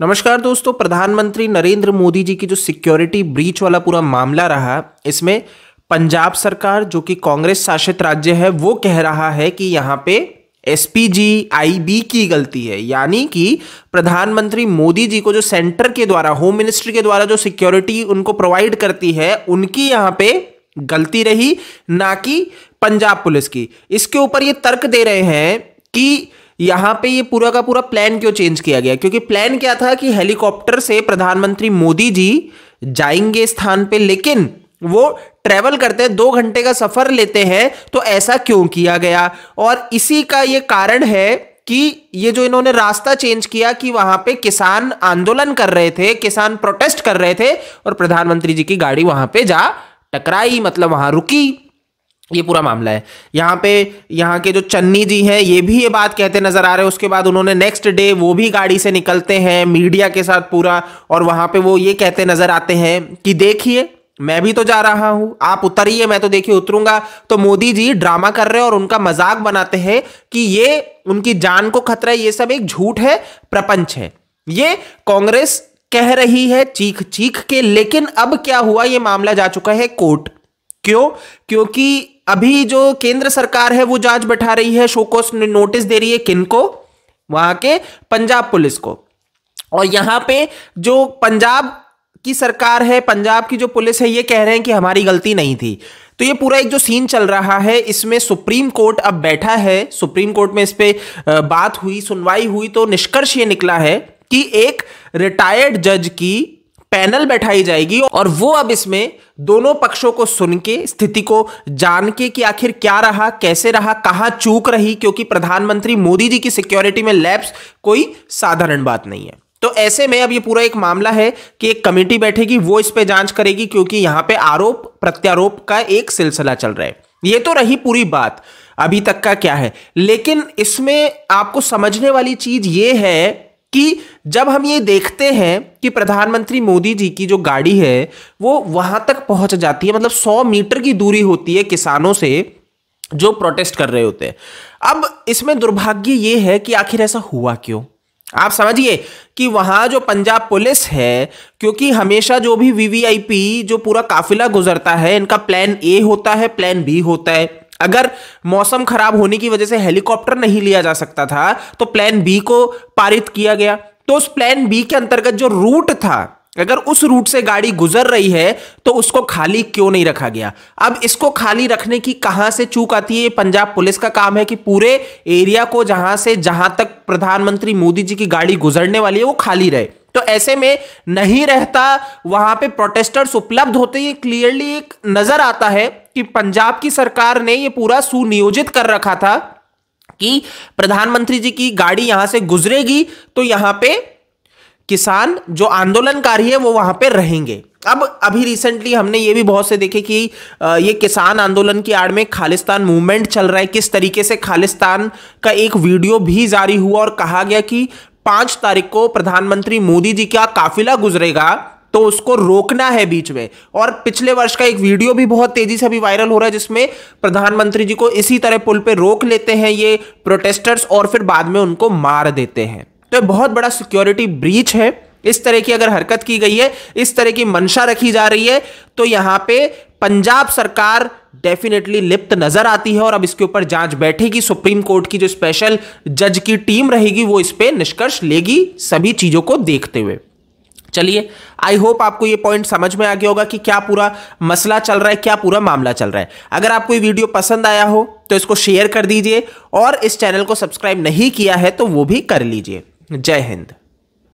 नमस्कार दोस्तों, प्रधानमंत्री नरेंद्र मोदी जी की जो सिक्योरिटी ब्रीच वाला पूरा मामला रहा, इसमें पंजाब सरकार जो कि कांग्रेस शासित राज्य है वो कह रहा है कि यहाँ पे एसपीजी आईबी की गलती है। यानी कि प्रधानमंत्री मोदी जी को जो सेंटर के द्वारा, होम मिनिस्ट्री के द्वारा जो सिक्योरिटी उनको प्रोवाइड करती है, उनकी यहाँ पे गलती रही, ना कि पंजाब पुलिस की। इसके ऊपर ये तर्क दे रहे हैं कि यहाँ पे ये पूरा का पूरा प्लान क्यों चेंज किया गया, क्योंकि प्लान क्या था कि हेलीकॉप्टर से प्रधानमंत्री मोदी जी जाएंगे स्थान पे, लेकिन वो ट्रैवल करते हैं, 2 घंटे का सफर लेते हैं, तो ऐसा क्यों किया गया। और इसी का ये कारण है कि ये जो इन्होंने रास्ता चेंज किया कि वहां पे किसान आंदोलन कर रहे थे, किसान प्रोटेस्ट कर रहे थे और प्रधानमंत्री जी की गाड़ी वहां पे जा टकराई, मतलब वहां रुकी। ये पूरा मामला है। यहाँ पे यहाँ के जो चन्नी जी हैं ये भी ये बात कहते नजर आ रहे हैं। उसके बाद उन्होंने नेक्स्ट डे वो भी गाड़ी से निकलते हैं मीडिया के साथ पूरा, और वहाँ पे वो ये कहते नजर आते हैं कि देखिए मैं भी तो जा रहा हूं, आप उतरिए, मैं तो देखिए उतरूंगा। तो मोदी जी ड्रामा कर रहे हैं और उनका मजाक बनाते हैं कि ये उनकी जान को खतरा है। ये सब एक झूठ है, प्रपंच है, ये कांग्रेस कह रही है चीख चीख के। लेकिन अब क्या हुआ, ये मामला जा चुका है कोर्ट। क्यों? क्योंकि अभी जो केंद्र सरकार है वो जांच बैठा रही है, शोकोस नोटिस दे रही है। किनको? वहां के पंजाब पुलिस को। और यहां पे जो पंजाब की सरकार है, पंजाब की जो पुलिस है, ये कह रहे हैं कि हमारी गलती नहीं थी। तो ये पूरा एक जो सीन चल रहा है, इसमें सुप्रीम कोर्ट अब बैठा है। सुप्रीम कोर्ट में इस पे बात हुई, सुनवाई हुई, तो निष्कर्ष ये निकला है कि एक रिटायर्ड जज की पैनल बैठाई जाएगी और वो अब इसमें दोनों पक्षों को सुन के, स्थिति को जान के कि आखिर क्या रहा, कैसे रहा, कहां चूक रही, क्योंकि प्रधानमंत्री मोदी जी की सिक्योरिटी में लैप्स कोई साधारण बात नहीं है। तो ऐसे में अब ये पूरा एक मामला है कि एक कमेटी बैठेगी, वो इस पे जांच करेगी, क्योंकि यहां पे आरोप प्रत्यारोप का एक सिलसिला चल रहा है। ये तो रही पूरी बात अभी तक का क्या है, लेकिन इसमें आपको समझने वाली चीज ये है कि जब हम ये देखते हैं कि प्रधानमंत्री मोदी जी की जो गाड़ी है वो वहां तक पहुंच जाती है, मतलब 100 मीटर की दूरी होती है किसानों से जो प्रोटेस्ट कर रहे होते हैं। अब इसमें दुर्भाग्य ये है कि आखिर ऐसा हुआ क्यों। आप समझिए कि वहां जो पंजाब पुलिस है, क्योंकि हमेशा जो भी वीवीआईपी जो पूरा काफिला गुजरता है, इनका प्लान ए होता है, प्लान बी होता है। अगर मौसम खराब होने की वजह से हेलीकॉप्टर नहीं लिया जा सकता था तो प्लान बी को पारित किया गया। तो उस प्लान बी के अंतर्गत जो रूट था, अगर उस रूट से गाड़ी गुजर रही है तो उसको खाली क्यों नहीं रखा गया। अब इसको खाली रखने की कहां से चूक आती है, ये पंजाब पुलिस का काम है कि पूरे एरिया को जहां से जहां तक प्रधानमंत्री मोदी जी की गाड़ी गुजरने वाली है वो खाली रहे। तो ऐसे में नहीं रहता, वहां पे प्रोटेस्टर्स उपलब्ध होते। ये क्लियरली एक नजर आता है कि पंजाब की सरकार ने ये पूरा सुनियोजित कर रखा था कि प्रधानमंत्री जी की गाड़ी यहां से गुजरेगी तो यहां पे किसान जो आंदोलनकारी है वो वहां पे रहेंगे। अब अभी रिसेंटली हमने ये भी बहुत से देखे कि ये किसान आंदोलन की आड़ में खालिस्तान मूवमेंट चल रहा है, किस तरीके से खालिस्तान का एक वीडियो भी जारी हुआ और कहा गया कि 5 तारीख को प्रधानमंत्री मोदी जी का काफिला गुजरेगा तो उसको रोकना है बीच में। और पिछले वर्ष का एक वीडियो भी बहुत तेजी से अभी वायरल हो रहा है जिसमें प्रधानमंत्री जी को इसी तरह पुल पे रोक लेते हैं ये प्रोटेस्टर्स और फिर बाद में उनको मार देते हैं। तो बहुत बड़ा सिक्योरिटी ब्रीच है। इस तरह की अगर हरकत की गई है, इस तरह की मंशा रखी जा रही है, तो यहां पे पंजाब सरकार डेफिनेटली लिप्त नजर आती है। और अब इसके ऊपर जांच बैठेगी, सुप्रीम कोर्ट की जो स्पेशल जज की टीम रहेगी वो इस पे निष्कर्ष लेगी, सभी चीजों को देखते हुए। चलिए, आई होप आपको ये पॉइंट समझ में आ गया होगा कि क्या पूरा मसला चल रहा है, क्या पूरा मामला चल रहा है। अगर आपको ये वीडियो पसंद आया हो तो इसको शेयर कर दीजिए और इस चैनल को सब्सक्राइब नहीं किया है तो वो भी कर लीजिए। जय हिंद।